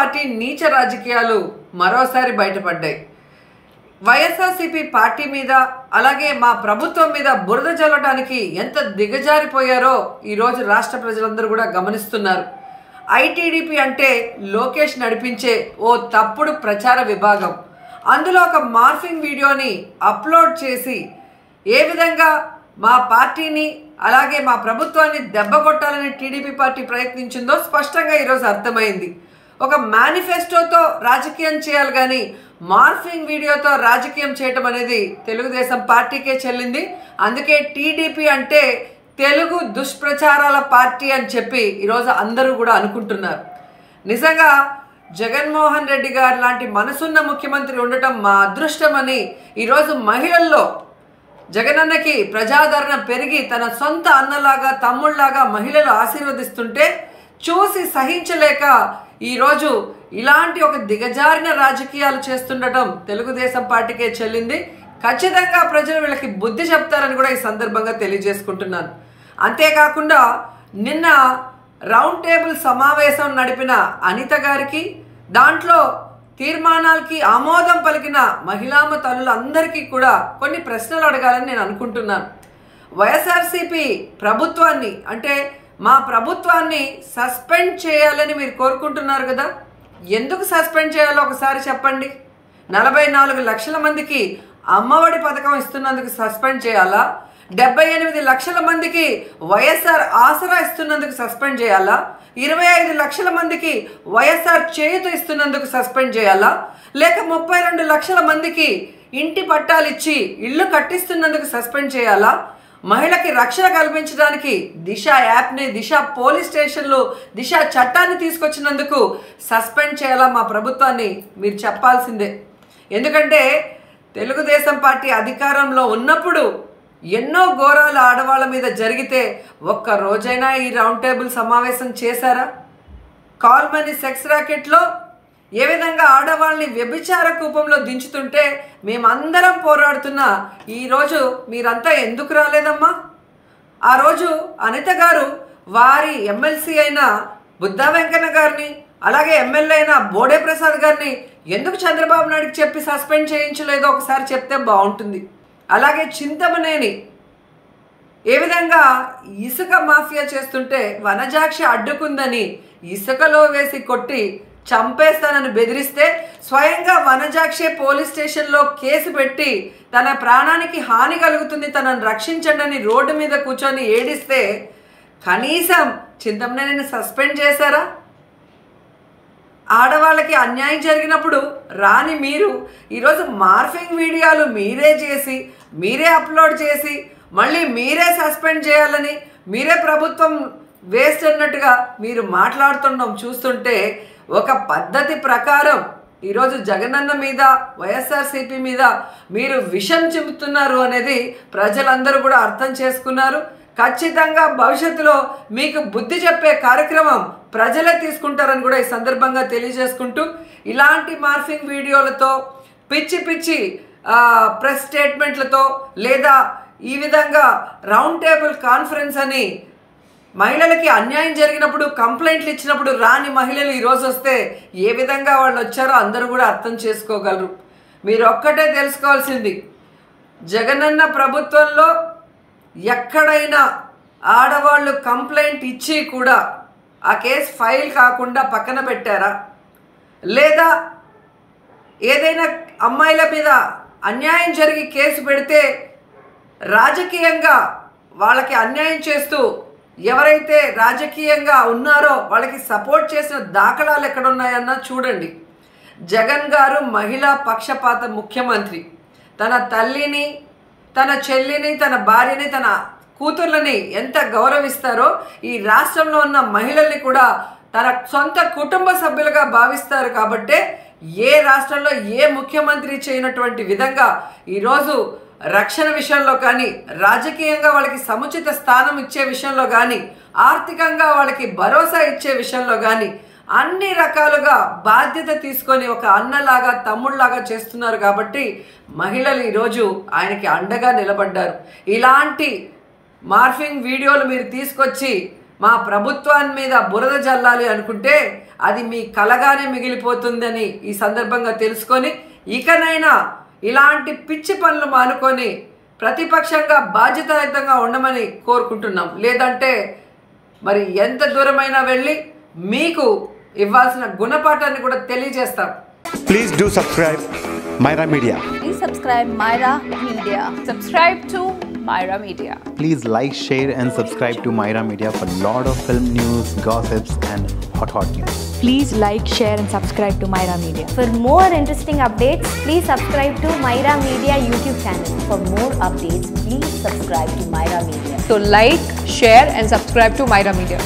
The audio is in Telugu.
పార్టీ నీచ రాజకీయాలు మరోసారి బయటపడ్డాయి. వైఎస్ఆర్సీపీ పార్టీ మీద అలాగే మా ప్రభుత్వం మీద బురద జల్లడానికి ఎంత దిగజారిపోయారో ఈరోజు రాష్ట్ర ప్రజలందరూ కూడా గమనిస్తున్నారు. ఐటీడీపీ అంటే లోకేష్ నడిపించే ఓ తప్పుడు ప్రచార విభాగం. అందులో ఒక మార్ఫింగ్ వీడియోని అప్లోడ్ చేసి ఏ విధంగా మా పార్టీని అలాగే మా ప్రభుత్వాన్ని దెబ్బ కొట్టాలని టీడీపీ పార్టీ ప్రయత్నించిందో స్పష్టంగా ఈరోజు అర్థమైంది. ఒక మేనిఫెస్టోతో రాజకీయం చేయాలి కానీ మార్ఫింగ్ వీడియోతో రాజకీయం చేయటం అనేది తెలుగుదేశం పార్టీకే చెల్లింది. అందుకే టీడీపీ అంటే తెలుగు దుష్ప్రచారాల పార్టీ అని చెప్పి ఈరోజు అందరూ కూడా అనుకుంటున్నారు. నిజంగా జగన్మోహన్ రెడ్డి గారు లాంటి మనసున్న ముఖ్యమంత్రి ఉండటం మా అదృష్టమని ఈరోజు మహిళల్లో జగనన్నకి ప్రజాదరణ పెరిగి తన సొంత అన్నలాగా తమ్ముళ్లాగా మహిళలు ఆశీర్వదిస్తుంటే చూసి సహించలేక ఈరోజు ఇలాంటి ఒక దిగజారిన రాజకీయాలు చేస్తుండటం తెలుగుదేశం పార్టీకే చెల్లింది. ఖచ్చితంగా ప్రజలు వీళ్ళకి బుద్ధి చెప్తారని కూడా ఈ సందర్భంగా తెలియజేసుకుంటున్నాను. అంతేకాకుండా నిన్న రౌండ్ టేబుల్ సమావేశం నడిపిన అనిత గారికి, దాంట్లో తీర్మానాలకి ఆమోదం పలికిన మహిళామ తల్లులందరికీ కూడా కొన్ని ప్రశ్నలు అడగాలని నేను అనుకుంటున్నాను. వైఎస్ఆర్సీపీ ప్రభుత్వాన్ని అంటే మా ప్రభుత్వాన్ని సస్పెండ్ చేయాలని మీరు కోరుకుంటున్నారు కదా, ఎందుకు సస్పెండ్ చేయాలో ఒకసారి చెప్పండి. 44 లక్షల మందికి అమ్మఒడి పథకం ఇస్తున్నందుకు సస్పెండ్ చేయాలా? 78 లక్షల మందికి వైఎస్ఆర్ ఆసరా ఇస్తున్నందుకు సస్పెండ్ చేయాలా? 25 లక్షల మందికి వైఎస్ఆర్ చేయూత ఇస్తున్నందుకు సస్పెండ్ చేయాలా? లేక 32 లక్షల మందికి ఇంటి పట్టాలిచ్చి ఇళ్ళు కట్టిస్తున్నందుకు సస్పెండ్ చేయాలా? మహిళకి రక్షణ కల్పించడానికి దిశ యాప్ని, దిశ పోలీస్ స్టేషన్లు, దిశ చట్టాన్ని తీసుకొచ్చినందుకు సస్పెండ్ చేయాలా మా ప్రభుత్వాన్ని? మీరు చెప్పాల్సిందే. ఎందుకంటే తెలుగుదేశం పార్టీ అధికారంలో ఉన్నప్పుడు ఎన్నో ఘోరాలు ఆడవాళ్ళ మీద జరిగితే ఒక్క రోజైనా ఈ రౌండ్ టేబుల్ సమావేశం చేశారా? కాల్మనీ సెక్స్ ర్యాకెట్లో ఏ విధంగా ఆడవాళ్ళని వ్యభిచార కూపంలో దించుతుంటే మేమందరం పోరాడుతున్నా ఈరోజు మీరంతా ఎందుకు రాలేదమ్మా? ఆ రోజు అనిత గారు వారి ఎమ్మెల్సీ అయిన బుద్ధా వెంకన్న గారిని అలాగే ఎమ్మెల్యే అయిన బోడే ప్రసాద్ గారిని ఎందుకు చంద్రబాబు నాయుడుకి చెప్పి సస్పెండ్ చేయించలేదో ఒకసారి చెప్తే బాగుంటుంది. అలాగే చింతమనేని ఏ విధంగా ఇసుక మాఫియా చేస్తుంటే వనజాక్షి అడ్డుకుందని ఇసుకలో వేసి కొట్టి చంపేస్తానని బెదిరిస్తే స్వయంగా వనజాక్షి పోలీస్ స్టేషన్లో కేసు పెట్టి తన ప్రాణానికి హాని కలుగుతుంది, తనను రక్షించండి అని రోడ్డు మీద కూర్చొని ఏడిస్తే కనీసం చింతమనేనిని సస్పెండ్ చేశారా? ఆడవాళ్ళకి అన్యాయం జరిగినప్పుడు రాని మీరు ఈరోజు మార్ఫింగ్ వీడియోలు మీరే చేసి, మీరే అప్లోడ్ చేసి, మళ్ళీ మీరే సస్పెండ్ చేయాలని, మీరే ప్రభుత్వం వేస్ట్ అన్నట్టుగా మీరు మాట్లాడుతుండం చూస్తుంటే ఒక పద్ధతి ప్రకారం ఈరోజు జగనన్న మీద, వైఎస్ఆర్సీపీ మీద మీరు విషం చిమ్ముతున్నారు అనేది ప్రజలందరూ కూడా అర్థం చేసుకున్నారు. ఖచ్చితంగా భవిష్యత్తులో మీకు బుద్ధి చెప్పే కార్యక్రమం ప్రజలే తీసుకుంటారని కూడా ఈ సందర్భంగా తెలియజేసుకుంటూ, ఇలాంటి మార్ఫింగ్ వీడియోలతో, పిచ్చి పిచ్చి ప్రెస్ స్టేట్మెంట్లతో, లేదా ఈ విధంగా రౌండ్ టేబుల్ కాన్ఫరెన్స్ అని మహిళలకి అన్యాయం జరిగినప్పుడు కంప్లైంట్లు ఇచ్చినప్పుడు రాని మహిళలు ఈరోజు వస్తే ఏ విధంగా వాళ్ళు వచ్చారో అందరూ కూడా అర్థం చేసుకోగలరు. మీరు ఒక్కటే తెలుసుకోవాల్సింది, జగనన్న ప్రభుత్వంలో ఎక్కడైనా ఆడవాళ్ళు కంప్లైంట్ ఇచ్చి కూడా ఆ కేసు ఫైల్ కాకుండా పక్కన పెట్టారా? లేదా ఏదైనా అమ్మాయిల మీద అన్యాయం జరిగి కేసు పెడితే రాజకీయంగా వాళ్ళకి అన్యాయం చేస్తూ ఎవరైతే రాజకీయంగా ఉన్నారో వాళ్ళకి సపోర్ట్ చేసిన దాఖలాలు ఎక్కడున్నాయన్నా చూడండి. జగన్ గారు మహిళా పక్షపాత ముఖ్యమంత్రి. తన తల్లిని, తన చెల్లిని, తన భార్యని, తన కూతుర్లని ఎంత గౌరవిస్తారో ఈ రాష్ట్రంలో ఉన్న మహిళల్ని కూడా తన సొంత కుటుంబ సభ్యులుగా భావిస్తారు. కాబట్టే ఏ రాష్ట్రంలో ఏ ముఖ్యమంత్రి చేయనటువంటి విధంగా ఈరోజు రక్షణ విషయంలో కానీ, రాజకీయంగా వాళ్ళకి సముచిత స్థానం ఇచ్చే విషయంలో కానీ, ఆర్థికంగా వాళ్ళకి భరోసా ఇచ్చే విషయంలో కానీ అన్ని రకాలుగా బాధ్యత తీసుకొని ఒక అన్నలాగా తమ్ముళ్లాగా చేస్తున్నారు. కాబట్టి మహిళలు ఈరోజు ఆయనకి అండగా నిలబడ్డారు. ఇలాంటి మార్ఫింగ్ వీడియోలు మీరు తీసుకొచ్చి మా ప్రభుత్వాన్ని మీద బురద జల్లాలి అనుకుంటే అది మీ కలగానే మిగిలిపోతుందని ఈ సందర్భంగా తెలుసుకొని ఇకనైనా ఇలాంటి పిచ్చి పనులు మానుకొని ప్రతిపక్షంగా బాధ్యతాయుతంగా ఉండమని కోరుకుంటున్నాం. లేదంటే మరి ఎంత దూరమైనా వెళ్ళి మీకు ఇవ్వాల్సిన గుణపాఠాన్ని కూడా తెలియజేస్తాం. Please do subscribe Myra Media. Please subscribe Myra Media. Subscribe to Myra Media. Please like, share and subscribe to Myra Media for lot of film news, gossips and hot news. Please like, share and subscribe to Myra Media. For more interesting updates, please subscribe to Myra Media YouTube channel. For more updates, please subscribe to Myra Media. So like, share and subscribe to Myra Media.